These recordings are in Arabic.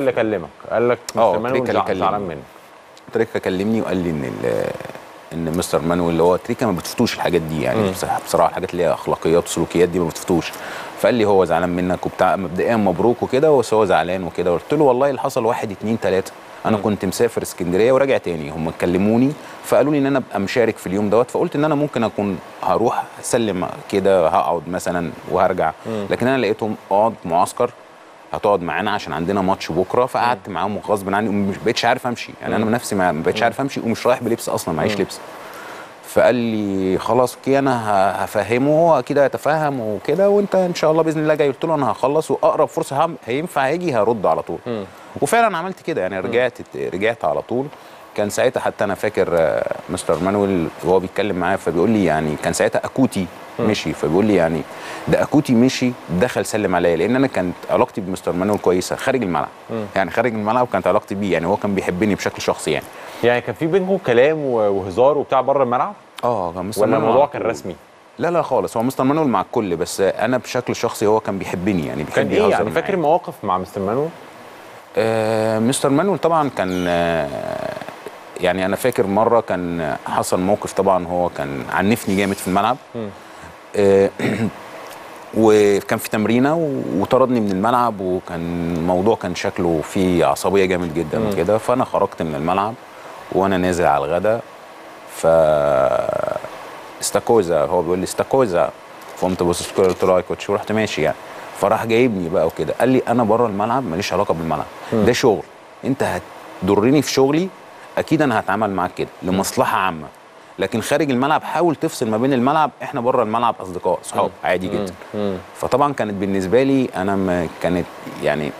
اللي كلمك قال لك مستر مانويل زعلان منك؟ تريكا كلمني وقال لي ان مستر مانويل اللي هو تريكا ما بتفتوش الحاجات دي يعني بصراحه الحاجات اللي هي اخلاقيات وسلوكيات دي ما بتفتوش. فقال لي هو زعلان منك وبتاع، مبدئيا مبروك وكده، بس هو زعلان وكده. قلت له والله اللي حصل 1 2 3، انا كنت مسافر اسكندريه وراجع تاني، هم كلموني فقالوا لي ان انا ابقى مشارك في اليوم دوت، فقلت ان انا ممكن اكون هروح اسلم كده هقعد مثلا وهرجع، لكن انا لقيتهم اقعد معسكر هتقعد معانا عشان عندنا ماتش بكره، فقعدت معاهم غصب عني وما بقتش عارف امشي، يعني انا بنفسي ما بقتش عارف امشي ومش رايح بلبس اصلا، معيش لبس. فقال لي خلاص كده انا هفهمه، هو اكيد هيتفهم وكده، وانت ان شاء الله باذن الله جاي. قلت له انا هخلص واقرب فرصه هينفع هيجي هرد على طول. وفعلا عملت كده يعني، رجعت على طول. كان ساعتها حتى انا فاكر مستر مانويل وهو بيتكلم معايا فبيقول لي يعني كان ساعتها اكوتي مشي، فبيقول لي يعني ده اكوتي مشي دخل سلم عليا، لان انا كانت علاقتي بمستر مانويل كويسه خارج الملعب، يعني خارج الملعب كانت علاقتي بيه، يعني هو كان بيحبني بشكل شخصي يعني كان في بينهم كلام وهزار وبتاع بره الملعب؟ كان مستر مانويل ولا الموضوع كان رسمي؟ لا خالص، هو مستر مانويل مع الكل، بس انا بشكل شخصي هو كان بيحبني يعني بيحب يهزر معايا. كان يعني فاكر مواقف مع مستر مانويل؟ مستر مانويل طبعا كان يعني انا فاكر مره كان حصل موقف، طبعا هو كان عنفني جامد في الملعب وكان في تمرينه وطردني من الملعب، وكان الموضوع كان شكله فيه عصبيه جامد جدا وكده. فانا خرجت من الملعب وانا نازل على الغداء، ف استاكوزا هو بيقول لي استاكوزا، فقمت بصيت كده قلت له يا كوتش ورحت ماشي يعني. فراح جايبني بقى وكده، قال لي انا بره الملعب ماليش علاقه بالملعب، ده شغل، انت هتضرني في شغلي اكيد انا هتعامل معاك كده لمصلحه عامه، لكن خارج الملعب حاول تفصل ما بين الملعب، احنا بره الملعب اصدقاء صحاب عادي جدا. فطبعا كانت بالنسبه لي انا كانت يعني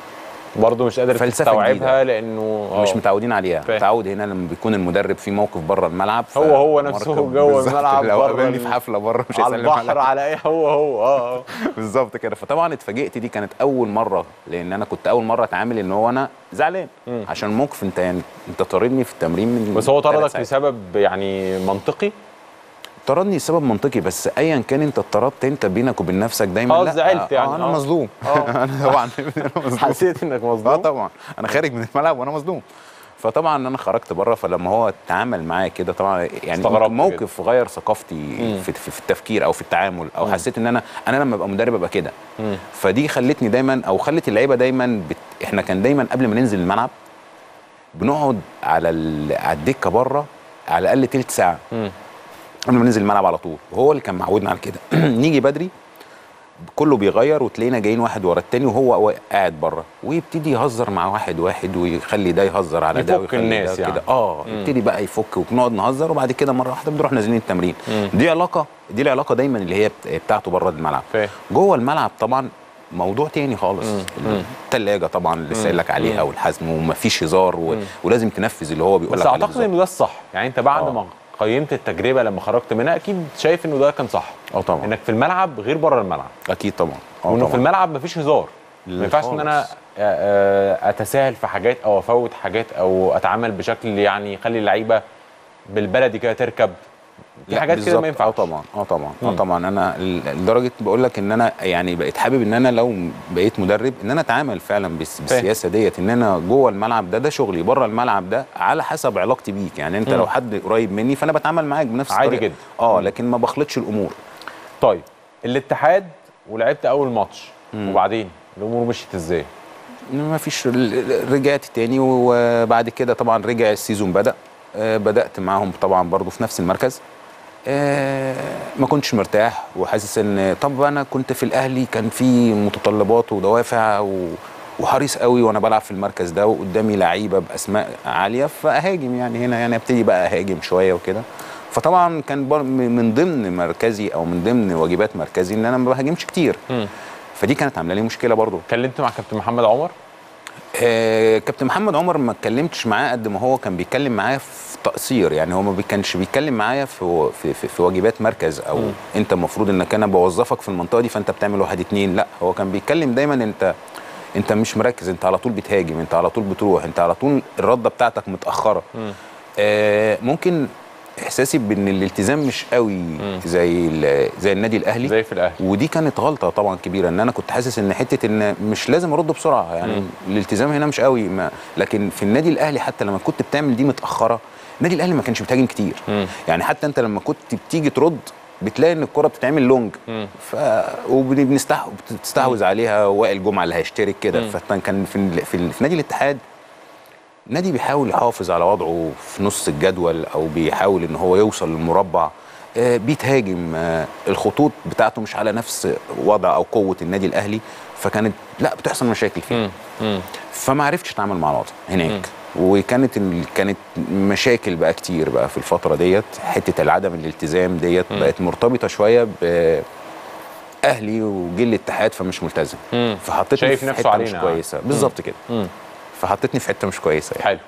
برضه مش قادر تستوعبها لانه مش متعودين عليها، متعود هنا لما بيكون المدرب في موقف بره الملعب هو نفسه جوه الملعب، لو قابلني في حفله بره مش هيسلم على البحر على ايه، هو بالظبط كده. فطبعا اتفاجئت، دي كانت اول مره، لان انا كنت اول مره اتعامل ان هو انا زعلان عشان موقف انت يعني انت طاردني في التمرين من، بس هو طردك لسبب يعني منطقي، طردني لسبب منطقي، بس ايا كان انت اتطردت انت بينك وبين نفسك دايما لا زعلت يعني انا مظلوم انا طبعا حسيت انك مظلوم طبعا انا خارج من الملعب وانا مظلوم. فطبعا انا خرجت بره، فلما هو اتعامل معايا كده طبعا يعني موقف غير ثقافتي في التفكير او في التعامل، او حسيت ان انا لما ابقى مدرب ابقى كده. فدي خلتني دايما او خلت اللعيبه دايما احنا كان دايما قبل ما ننزل الملعب بنقعد على الدكه بره على الاقل تلت ساعه قبل ما ننزل الملعب على طول، وهو اللي كان معودنا على كده نيجي بدري كله بيغير وتلاقينا جايين واحد ورا التاني وهو قاعد بره ويبتدي يهزر مع واحد ويخلي ده يهزر على ده ويفك الناس يعني كده. يبتدي بقى يفك وبنقعد نهزر، وبعد كده مره واحده بنروح نازلين التمرين. دي العلاقه دايما اللي هي بتاعته بره الملعب. جوه الملعب طبعا موضوع تاني خالص، الثلاجه طبعا اللي سايلك عليها والحزم ومفيش هزار ولازم تنفذ اللي هو بيقول لك عليه. بس اعتقد انه ده الصح يعني، انت بعد ما قيمت التجربه لما خرجت منها اكيد شايف انه ده كان صح. طبعا انك في الملعب غير بره الملعب اكيد طبعا، وانه في الملعب مفيش هزار، ما ينفعش ان انا اتساهل في حاجات او افوت حاجات او اتعامل بشكل يعني يخلي اللعيبه بالبلدي كده تركب في حاجات كده ما ينفعش. طبعا انا لدرجه بقول لك ان انا يعني بقيت حابب ان انا لو بقيت مدرب ان انا اتعامل فعلا بالسياسه ديت، ان انا جوه الملعب ده شغلي، بره الملعب ده على حسب علاقتي بيك، يعني انت لو حد قريب مني فانا بتعامل معاك بنفس الطريقه عادي جدا لكن ما بخلطش الامور. طيب الاتحاد ولعبت اول ماتش وبعدين الامور مشيت ازاي؟ ما فيش، رجعت تاني وبعد كده طبعا رجع السيزون بدأت معاهم طبعا برضو في نفس المركز. ما كنتش مرتاح وحاسس ان انا كنت في الاهلي كان في متطلبات ودوافع وحريص قوي وانا بلعب في المركز ده وقدامي لعيبه باسماء عاليه، فاهاجم يعني هنا يعني ابتدي بقى اهاجم شويه وكده. فطبعا كان من ضمن مركزي او من ضمن واجبات مركزي ان انا ما بهاجمش كتير، فدي كانت عامله لي مشكله برضو. اتكلمت مع كابتن محمد عمر؟ كابتن محمد عمر ما اتكلمتش معاه قد ما هو كان بيتكلم معايا في تقصير، يعني هو ما كانش بيتكلم معايا في واجبات مركز او انت المفروض انك انا بوظفك في المنطقه دي فانت بتعمل 1 2، لا هو كان بيتكلم دايما انت مش مركز، انت على طول بتهاجم، انت على طول بتروح، انت على طول الرده بتاعتك متاخره. ممكن احساسي بان الالتزام مش قوي زي النادي الاهلي زي في الاهلي، ودي كانت غلطه طبعا كبيره، ان انا كنت حاسس ان حته ان مش لازم ارد بسرعه، يعني الالتزام هنا مش قوي لكن في النادي الاهلي حتى لما كنت بتعمل دي متاخره النادي الاهلي ما كانش بتهاجم كتير، يعني حتى انت لما كنت بتيجي ترد بتلاقي ان الكره بتتعمل لونج وبتستحوذ عليها وائل جمعه اللي هيشترك كده. فكان في نادي الاتحاد نادي بيحاول يحافظ على وضعه في نص الجدول او بيحاول ان هو يوصل للمربع، بيتهاجم، الخطوط بتاعته مش على نفس وضع او قوه النادي الاهلي، فكانت لا بتحصل مشاكل فيه، فما عرفتش اتعامل مع الوضع هناك. وكانت مشاكل بقى كتير بقى في الفتره ديت، حته العدم الالتزام ديت بقت مرتبطه شويه باهلي وجيل الاتحاد فمش ملتزم، فحطيتني في حته مش كويسه بالظبط كده، فحطيتني في حته مش كويسه يعني. حلو.